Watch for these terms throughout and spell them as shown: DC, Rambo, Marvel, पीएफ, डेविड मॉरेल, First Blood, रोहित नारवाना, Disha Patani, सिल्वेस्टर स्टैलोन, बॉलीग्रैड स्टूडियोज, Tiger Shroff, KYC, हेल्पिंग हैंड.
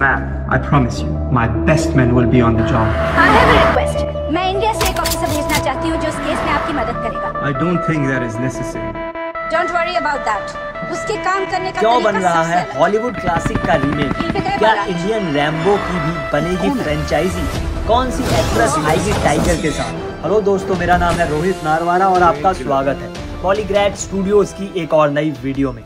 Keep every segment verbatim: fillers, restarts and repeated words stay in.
Ma'am, I promise you, my best men will be on the job. I have a request. मैं India से एक officer भेजना चाहती हूँ जो इस केस में आपकी मदद करेगा. I don't think that is necessary. Don't worry about that. उसके काम करने का क्यों बन रहा है हॉलीवुड क्लासिक का रीमेक? क्या इंडियन रैम्बो की भी बनेगी फ्रेंचाइजी? कौन सी एक्ट्रेस आएगी टाइगर के साथ? हेलो दोस्तों, मेरा नाम है रोहित नारवाना और आपका स्वागत है बॉलीग्रैड स्टूडियोज की एक और नई वीडियो में।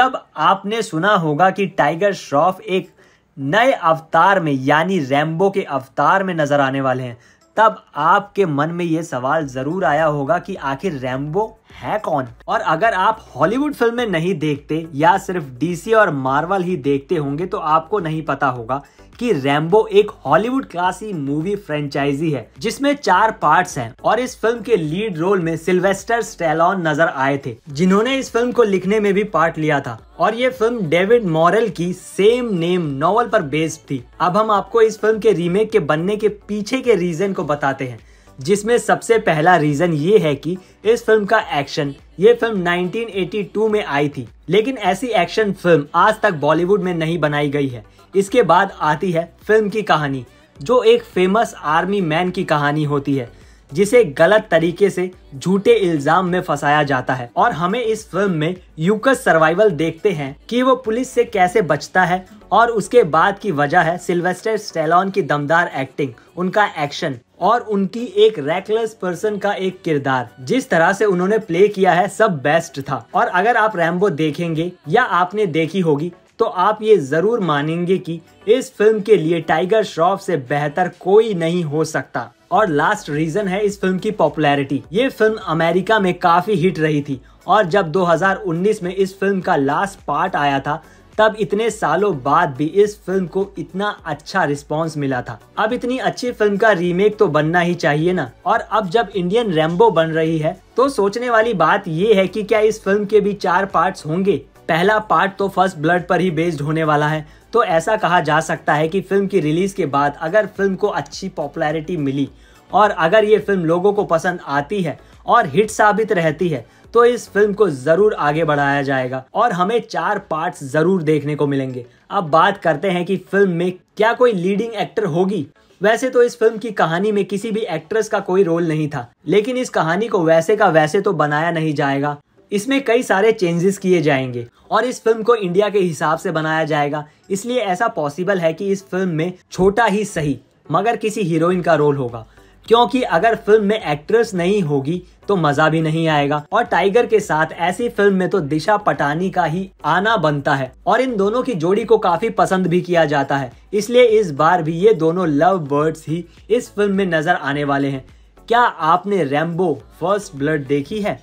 जब आपने सुना होगा कि टाइगर श्रॉफ एक नए अवतार में यानी रैम्बो के अवतार में नजर आने वाले हैं, तब आपके मन में ये सवाल जरूर आया होगा कि आखिर रैम्बो है कौन। और अगर आप हॉलीवुड फिल्में नहीं देखते या सिर्फ डीसी और मार्वल ही देखते होंगे तो आपको नहीं पता होगा कि रैम्बो एक हॉलीवुड क्लासी मूवी फ्रेंचाइजी है जिसमें चार पार्ट्स हैं। और इस फिल्म के लीड रोल में सिल्वेस्टर स्टैलोन नजर आए थे, जिन्होंने इस फिल्म को लिखने में भी पार्ट लिया था। और ये फिल्म डेविड मॉरेल की सेम नेम नॉवल पर बेस्ड थी। अब हम आपको इस फिल्म के रीमेक के बनने के पीछे के रीजन को बताते हैं, जिसमें सबसे पहला रीजन ये है कि इस फिल्म का एक्शन, ये फिल्म नाइनटीन एटी टू में आई थी लेकिन ऐसी एक्शन फिल्म आज तक बॉलीवुड में नहीं बनाई गई है। इसके बाद आती है फिल्म की कहानी, जो एक फेमस आर्मी मैन की कहानी होती है जिसे गलत तरीके से झूठे इल्जाम में फंसाया जाता है। और हमें इस फिल्म में यूकस सर्वाइवल देखते हैं कि वो पुलिस से कैसे बचता है, और उसके बाद की वजह है सिल्वेस्टर स्टैलोन की दमदार एक्टिंग, उनका एक्शन और उनकी एक रेकलेस पर्सन का एक किरदार, जिस तरह से उन्होंने प्ले किया है सब बेस्ट था। और अगर आप रैम्बो देखेंगे या आपने देखी होगी तो आप ये जरूर मानेंगे कि इस फिल्म के लिए टाइगर श्रॉफ से बेहतर कोई नहीं हो सकता। और लास्ट रीजन है इस फिल्म की पॉपुलैरिटी। ये फिल्म अमेरिका में काफी हिट रही थी और जब दो हज़ार उन्नीस में इस फिल्म का लास्ट पार्ट आया था तब इतने सालों बाद भी इस फिल्म को इतना अच्छा रिस्पांस मिला था। अब इतनी अच्छी फिल्म का रीमेक तो बनना ही चाहिए ना। और अब जब इंडियन रैम्बो बन रही है तो सोचने वाली बात ये है कि क्या इस फिल्म के भी चार पार्ट्स होंगे? पहला पार्ट तो फर्स्ट ब्लड पर ही बेस्ड होने वाला है, तो ऐसा कहा जा सकता है कि फिल्म की रिलीज के बाद अगर फिल्म को अच्छी पॉपुलैरिटी मिली और अगर ये फिल्म लोगों को पसंद आती है और हिट साबित रहती है तो इस फिल्म को जरूर आगे बढ़ाया जाएगा और हमें चार पार्ट्स जरूर देखने को मिलेंगे। अब बात करते हैं कि फिल्म में क्या कोई लीडिंग एक्टर होगी। वैसे तो इस फिल्म की कहानी में किसी भी एक्ट्रेस का कोई रोल नहीं था, लेकिन इस कहानी को वैसे का वैसे तो बनाया नहीं जाएगा, इसमें कई सारे चेंजेस किए जाएंगे और इस फिल्म को इंडिया के हिसाब से बनाया जाएगा। इसलिए ऐसा पॉसिबल है कि इस फिल्म में छोटा ही सही मगर किसी हीरोइन का रोल होगा, क्योंकि अगर फिल्म में एक्ट्रेस नहीं होगी तो मजा भी नहीं आएगा। और टाइगर के साथ ऐसी फिल्म में तो दिशा पटानी का ही आना बनता है और इन दोनों की जोड़ी को काफी पसंद भी किया जाता है, इसलिए इस बार भी ये दोनों लव बर्ड्स ही इस फिल्म में नजर आने वाले हैं। क्या आपने रैम्बो फर्स्ट ब्लड देखी है?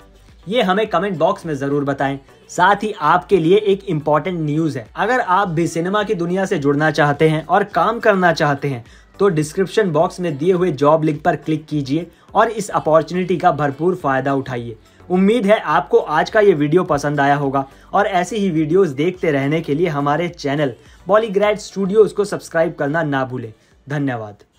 ये हमें कमेंट बॉक्स में जरूर बताएं। साथ ही आपके लिए एक इम्पॉर्टेंट न्यूज है, अगर आप भी सिनेमा की दुनिया से जुड़ना चाहते हैं और काम करना चाहते हैं तो डिस्क्रिप्शन बॉक्स में दिए हुए जॉब लिंक पर क्लिक कीजिए और इस अपॉर्चुनिटी का भरपूर फायदा उठाइए। उम्मीद है आपको आज का ये वीडियो पसंद आया होगा और ऐसी ही वीडियोस देखते रहने के लिए हमारे चैनल बॉलीग्रैड स्टूडियोज को सब्सक्राइब करना ना भूलें। धन्यवाद।